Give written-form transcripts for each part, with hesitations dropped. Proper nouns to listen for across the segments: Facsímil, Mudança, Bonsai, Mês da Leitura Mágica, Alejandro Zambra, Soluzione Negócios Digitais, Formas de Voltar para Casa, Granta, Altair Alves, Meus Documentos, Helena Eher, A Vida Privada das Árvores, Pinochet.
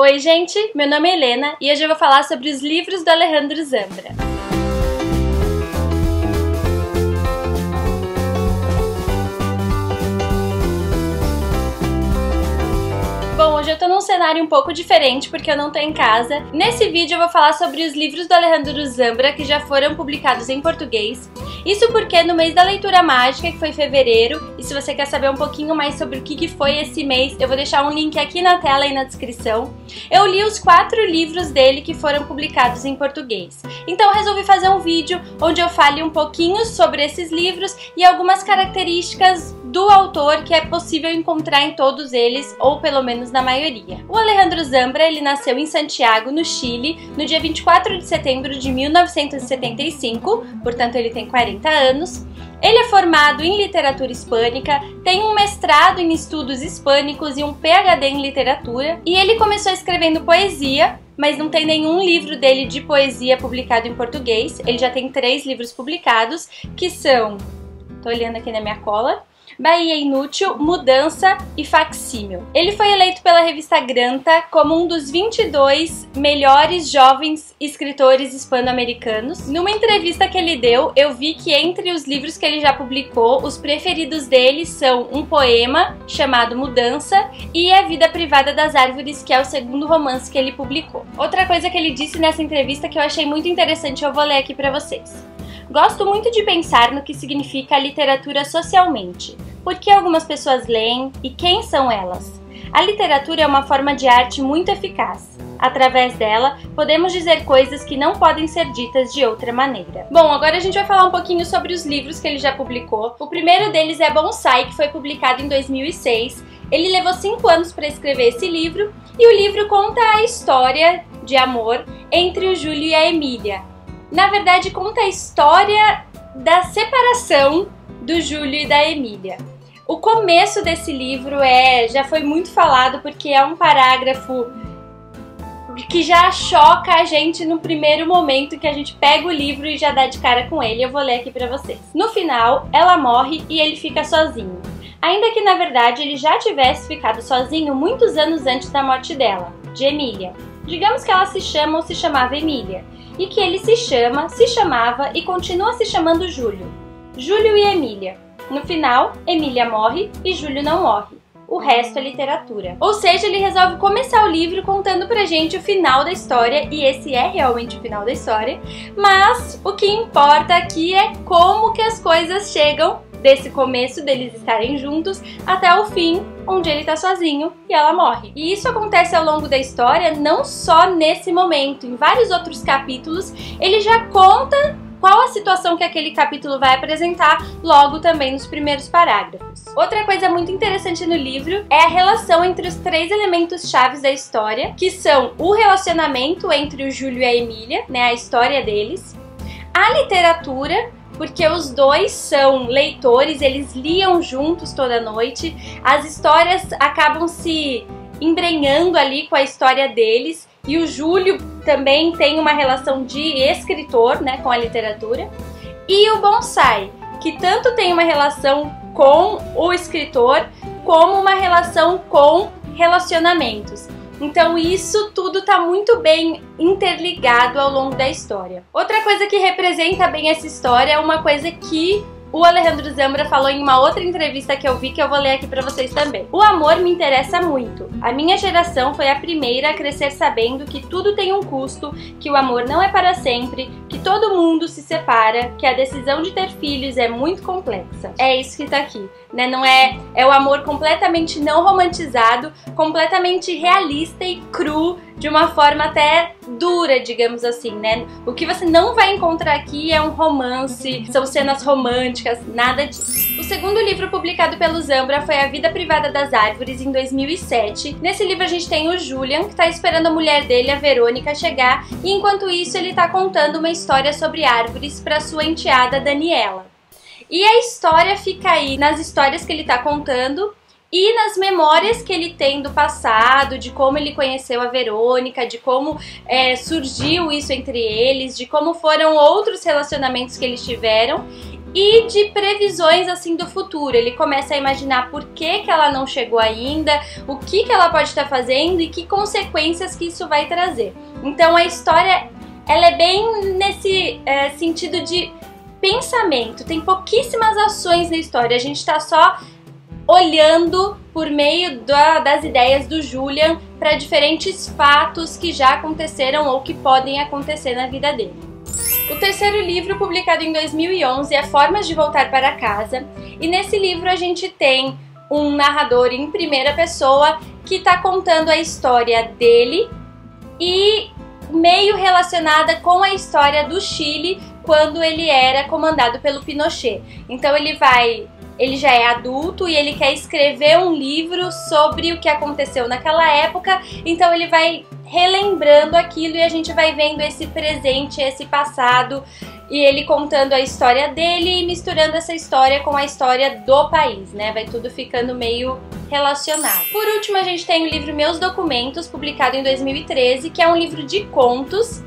Oi gente, meu nome é Helena e hoje eu vou falar sobre os livros do Alejandro Zambra. Bom, hoje eu tô num cenário um pouco diferente porque eu não tô em casa. Nesse vídeo eu vou falar sobre os livros do Alejandro Zambra que já foram publicados em português. Isso porque no mês da leitura mágica, que foi em fevereiro, e se você quer saber um pouquinho mais sobre o que foi esse mês, eu vou deixar um link aqui na tela e na descrição. Eu li os 4 livros dele que foram publicados em português. Então eu resolvi fazer um vídeo onde eu fale um pouquinho sobre esses livros e algumas características do autor que é possível encontrar em todos eles, ou pelo menos na maioria. O Alejandro Zambra, ele nasceu em Santiago, no Chile, no dia 24 de setembro de 1975, portanto ele tem 40 anos. Ele é formado em literatura hispânica, tem um mestrado em estudos hispânicos e um PhD em literatura, e ele começou escrevendo poesia, mas não tem nenhum livro dele de poesia publicado em português. Ele já tem 3 livros publicados, que são... tô olhando aqui na minha cola... Bahia Inútil, Mudança e Facsímil. Ele foi eleito pela revista Granta como um dos 22 melhores jovens escritores hispano-americanos. Numa entrevista que ele deu, eu vi que entre os livros que ele já publicou, os preferidos dele são um poema chamado Mudança e A Vida Privada das Árvores, que é o 2º romance que ele publicou. Outra coisa que ele disse nessa entrevista que eu achei muito interessante, eu vou ler aqui pra vocês. Gosto muito de pensar no que significa a literatura socialmente. Por que algumas pessoas leem e quem são elas? A literatura é uma forma de arte muito eficaz. Através dela, podemos dizer coisas que não podem ser ditas de outra maneira. Bom, agora a gente vai falar um pouquinho sobre os livros que ele já publicou. O primeiro deles é Bonsai, que foi publicado em 2006. Ele levou 5 anos para escrever esse livro, e o livro conta a história de amor entre o Júlio e a Emília. Na verdade, conta a história da separação do Júlio e da Emília. O começo desse livro já foi muito falado porque é um parágrafo que já choca a gente no primeiro momento que a gente pega o livro e já dá de cara com ele. Eu vou ler aqui pra vocês. No final, ela morre e ele fica sozinho. Ainda que, na verdade, ele já tivesse ficado sozinho muitos anos antes da morte dela, de Emília. Digamos que ela se chama ou se chamava Emília. E que ele se chamava e continua se chamando Júlio. Júlio e Emília. No final, Emília morre e Júlio não morre. O resto é literatura. Ou seja, ele resolve começar o livro contando pra gente o final da história, e esse é realmente o final da história, mas o que importa aqui é como que as coisas chegam desse começo deles estarem juntos até o fim, onde ele tá sozinho e ela morre. E isso acontece ao longo da história, não só nesse momento, em vários outros capítulos ele já conta qual a situação que aquele capítulo vai apresentar logo também nos primeiros parágrafos. Outra coisa muito interessante no livro é a relação entre os 3 elementos chaves da história, que são o relacionamento entre o Júlio e a Emília, né, a história deles, a literatura, porque os 2 são leitores, eles liam juntos toda noite, as histórias acabam se embrenhando ali com a história deles, e o Júlio também tem uma relação de escritor, né, com a literatura, e o Bonsai, que tanto tem uma relação com o escritor, como uma relação com relacionamentos. Então isso tudo tá muito bem interligado ao longo da história. Outra coisa que representa bem essa história é uma coisa que o Alejandro Zambra falou em uma outra entrevista que eu vi, que eu vou ler aqui pra vocês também. O amor me interessa muito. A minha geração foi a primeira a crescer sabendo que tudo tem um custo, que o amor não é para sempre, que todo mundo se separa, que a decisão de ter filhos é muito complexa. É isso que tá aqui, né? Não é o amor completamente não romantizado, completamente realista e cru, de uma forma até dura, digamos assim, né? O que você não vai encontrar aqui é um romance, são cenas românticas, nada disso. O segundo livro publicado pelo Zambra foi A Vida Privada das Árvores, em 2007. Nesse livro a gente tem o Julian, que tá esperando a mulher dele, a Verônica, chegar, e enquanto isso ele tá contando uma história sobre árvores para sua enteada Daniela. E a história fica aí nas histórias que ele tá contando, e nas memórias que ele tem do passado, de como ele conheceu a Verônica, de como surgiu isso entre eles, de como foram outros relacionamentos que eles tiveram. e de previsões assim do futuro. Ele começa a imaginar por que ela não chegou ainda, o que ela pode estar fazendo e que consequências que isso vai trazer. Então a história ela é bem nesse sentido de pensamento, tem pouquíssimas ações na história, a gente tá só olhando por meio das ideias do Julian para diferentes fatos que já aconteceram ou que podem acontecer na vida dele. O terceiro livro, publicado em 2011, é Formas de Voltar para Casa, e nesse livro a gente tem um narrador em primeira pessoa que está contando a história dele e meio relacionada com a história do Chile quando ele era comandado pelo Pinochet. Então ele já é adulto e ele quer escrever um livro sobre o que aconteceu naquela época, então ele vai relembrando aquilo e a gente vai vendo esse presente, esse passado, e ele contando a história dele e misturando essa história com a história do país, né? Vai tudo ficando meio relacionado. Por último, a gente tem o livro Meus Documentos, publicado em 2013, que é um livro de contos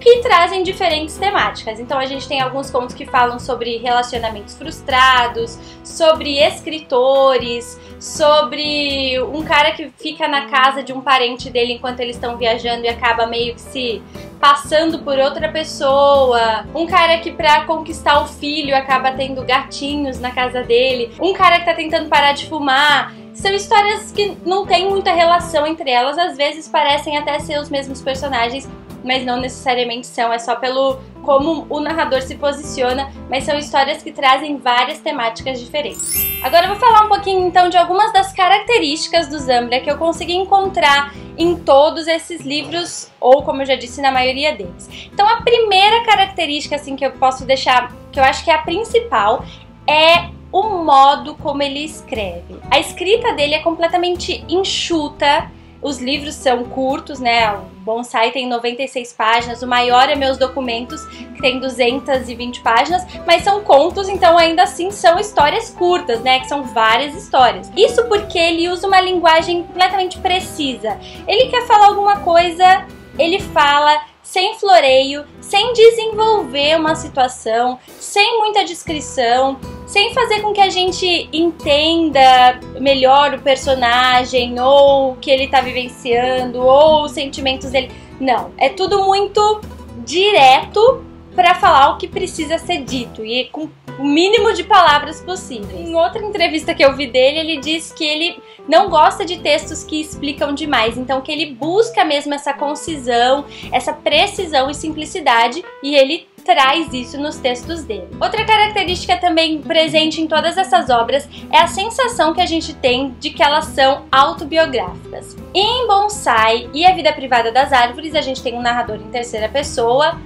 que trazem diferentes temáticas. Então a gente tem alguns contos que falam sobre relacionamentos frustrados, sobre escritores, sobre um cara que fica na casa de um parente dele enquanto eles estão viajando e acaba meio que se passando por outra pessoa, um cara que pra conquistar o filho acaba tendo gatinhos na casa dele, um cara que tá tentando parar de fumar. São histórias que não tem muita relação entre elas, às vezes parecem até ser os mesmos personagens, mas não necessariamente são, é só pelo como o narrador se posiciona, mas são histórias que trazem várias temáticas diferentes. Agora eu vou falar um pouquinho então de algumas das características do Zambra que eu consegui encontrar em todos esses livros, ou como eu já disse, na maioria deles. Então a primeira característica assim que eu posso deixar, que eu acho que é a principal, é o modo como ele escreve. A escrita dele é completamente enxuta. Os livros são curtos, né? O Bonsai tem 96 páginas, o maior é Meus Documentos, que tem 220 páginas, mas são contos, então ainda assim são histórias curtas, né? Que são várias histórias. Isso porque ele usa uma linguagem completamente precisa. Ele quer falar alguma coisa, ele fala sem floreio, sem desenvolver uma situação, sem muita descrição, sem fazer com que a gente entenda melhor o personagem, ou o que ele tá vivenciando, ou os sentimentos dele. Não, é tudo muito direto para falar o que precisa ser dito e com o mínimo de palavras possível. Em outra entrevista que eu vi dele, ele diz que ele não gosta de textos que explicam demais, então que ele busca mesmo essa concisão, essa precisão e simplicidade, e ele traz isso nos textos dele. Outra característica também presente em todas essas obras é a sensação que a gente tem de que elas são autobiográficas. Em Bonsai e A Vida Privada das Árvores, a gente tem um narrador em terceira pessoa,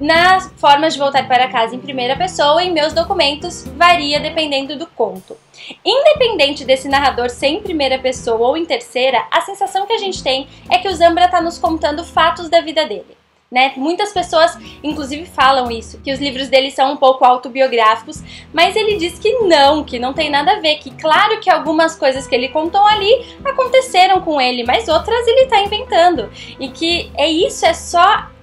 nas Formas de Voltar para Casa em primeira pessoa, em Meus Documentos varia dependendo do conto. Independente desse narrador ser em primeira pessoa ou em terceira, a sensação que a gente tem é que o Zambra está nos contando fatos da vida dele, né? Muitas pessoas, inclusive, falam isso, que os livros dele são um pouco autobiográficos, mas ele diz que não tem nada a ver, que claro que algumas coisas que ele contou ali aconteceram com ele, mas outras ele tá inventando, e que é isso, é só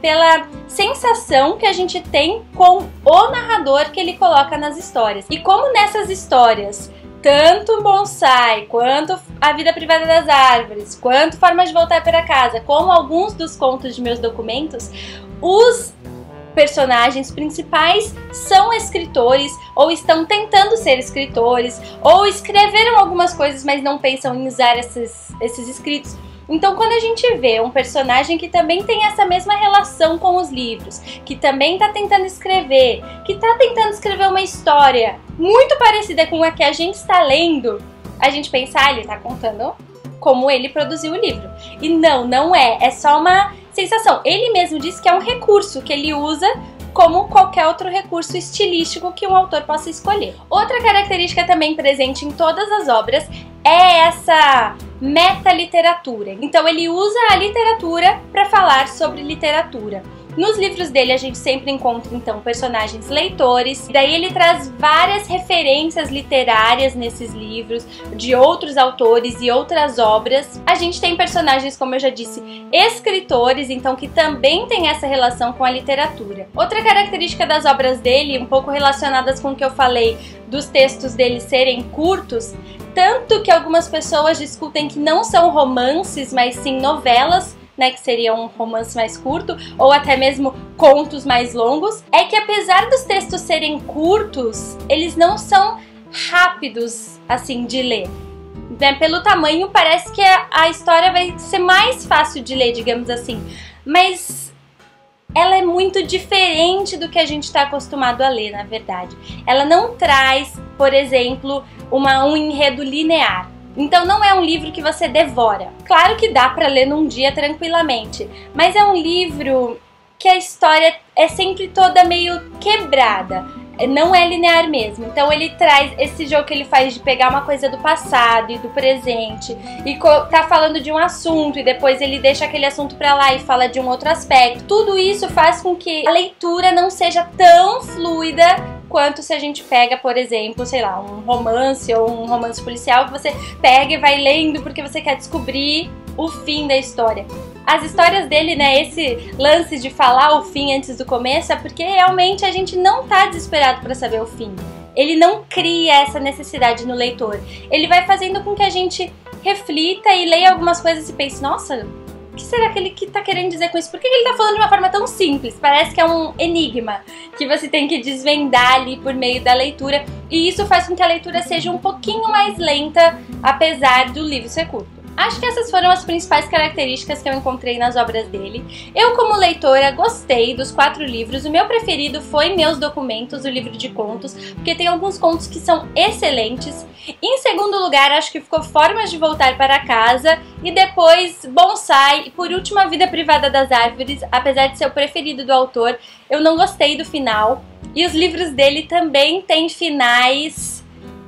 pela sensação que a gente tem com o narrador que ele coloca nas histórias. E como nessas histórias, tanto Bonsai, quanto A Vida Privada das Árvores, quanto Formas de Voltar para Casa, como alguns dos contos de Meus Documentos, os personagens principais são escritores, ou estão tentando ser escritores, ou escreveram algumas coisas, mas não pensam em usar esses escritos. Então quando a gente vê um personagem que também tem essa mesma relação com os livros, que também está tentando escrever, que está tentando escrever uma história muito parecida com a que a gente está lendo, a gente pensa, ah, ele está contando como ele produziu o livro. E não é, é só uma sensação. Ele mesmo diz que é um recurso que ele usa como qualquer outro recurso estilístico que um autor possa escolher. Outra característica também presente em todas as obras é essa meta-literatura. Então ele usa a literatura para falar sobre literatura. Nos livros dele a gente sempre encontra então personagens leitores, daí ele traz várias referências literárias nesses livros, de outros autores e outras obras. A gente tem personagens, como eu já disse, escritores, então que também tem essa relação com a literatura. Outra característica das obras dele, um pouco relacionadas com o que eu falei, dos textos dele serem curtos, tanto que algumas pessoas discutem que não são romances, mas sim novelas, né, que seria um romance mais curto, ou até mesmo contos mais longos, é que apesar dos textos serem curtos, eles não são rápidos, assim, de ler. Né? Pelo tamanho, parece que a história vai ser mais fácil de ler, digamos assim. Mas ela é muito diferente do que a gente está acostumado a ler, na verdade. Ela não traz, por exemplo, um enredo linear. Então não é um livro que você devora. Claro que dá para ler num dia tranquilamente, mas é um livro que a história é sempre toda meio quebrada. Não é linear mesmo, então ele traz esse jogo que ele faz de pegar uma coisa do passado e do presente e tá falando de um assunto e depois ele deixa aquele assunto pra lá e fala de um outro aspecto. Tudo isso faz com que a leitura não seja tão fluida quanto se a gente pega, por exemplo, sei lá, um romance ou um romance policial que você pega e vai lendo porque você quer descobrir o fim da história. As histórias dele, né, esse lance de falar o fim antes do começo é porque realmente a gente não tá desesperado para saber o fim. Ele não cria essa necessidade no leitor. Ele vai fazendo com que a gente reflita e leia algumas coisas e pense, nossa, o que será que ele tá querendo dizer com isso? Por que ele tá falando de uma forma tão simples? Parece que é um enigma que você tem que desvendar ali por meio da leitura. E isso faz com que a leitura seja um pouquinho mais lenta, apesar do livro ser curto. Acho que essas foram as principais características que eu encontrei nas obras dele. Eu, como leitora, gostei dos 4 livros. O meu preferido foi Meus Documentos, o livro de contos, porque tem alguns contos que são excelentes. Em segundo lugar, acho que ficou Formas de Voltar para Casa, e depois Bonsai, e por último A Vida Privada das Árvores. Apesar de ser o preferido do autor, eu não gostei do final. E os livros dele também têm finais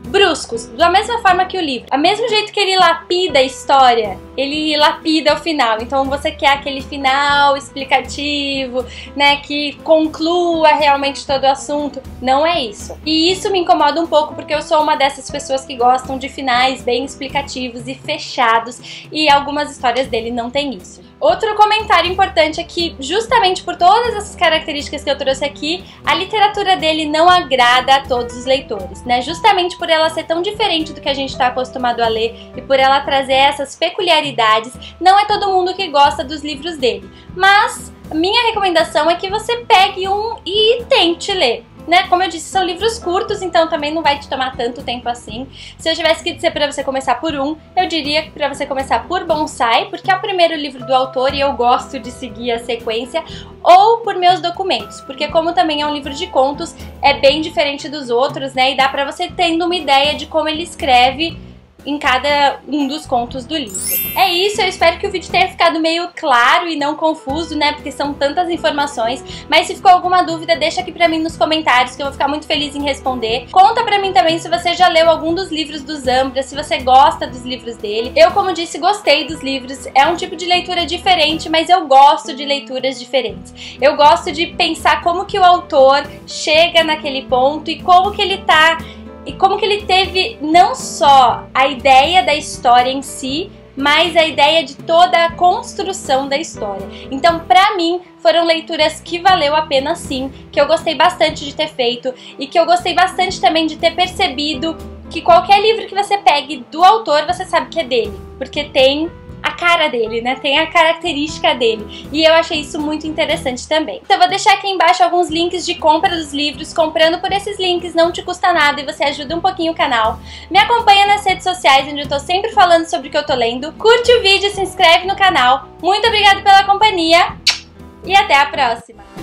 bruscos, da mesma forma que o livro. Do mesmo jeito que ele lapida a história, ele lapida o final. Então você quer aquele final explicativo, né, que conclua realmente todo o assunto. Não é isso. E isso me incomoda um pouco porque eu sou uma dessas pessoas que gostam de finais bem explicativos e fechados, e algumas histórias dele não tem isso. Outro comentário importante é que, justamente por todas essas características que eu trouxe aqui, a literatura dele não agrada a todos os leitores, né? Justamente por ela ser tão diferente do que a gente está acostumado a ler e por ela trazer essas peculiaridades, não é todo mundo que gosta dos livros dele. Mas minha recomendação é que você pegue um e tente ler. Né? Como eu disse, são livros curtos, então também não vai te tomar tanto tempo assim. Se eu tivesse que dizer pra você começar por um, eu diria pra você começar por Bonsai, porque é o primeiro livro do autor e eu gosto de seguir a sequência, ou por Meus Documentos, porque como também é um livro de contos, é bem diferente dos outros, né? E dá pra você tendo uma ideia de como ele escreve em cada um dos contos do livro. É isso, eu espero que o vídeo tenha ficado meio claro e não confuso, né, porque são tantas informações, mas se ficou alguma dúvida, deixa aqui pra mim nos comentários que eu vou ficar muito feliz em responder. Conta pra mim também se você já leu algum dos livros do Zambra, se você gosta dos livros dele. Eu, como disse, gostei dos livros, é um tipo de leitura diferente, mas eu gosto de leituras diferentes. Eu gosto de pensar como que o autor chega naquele ponto e como que ele tá... E como que ele teve não só a ideia da história em si, mas a ideia de toda a construção da história. Então, pra mim, foram leituras que valeu a pena sim, que eu gostei bastante de ter feito e que eu gostei bastante também de ter percebido que qualquer livro que você pegue do autor, você sabe que é dele, porque tem a cara dele, né? Tem a característica dele. E eu achei isso muito interessante também. Então eu vou deixar aqui embaixo alguns links de compra dos livros. Comprando por esses links não te custa nada e você ajuda um pouquinho o canal. Me acompanha nas redes sociais, onde eu tô sempre falando sobre o que eu tô lendo. Curte o vídeo, se inscreve no canal. Muito obrigada pela companhia e até a próxima!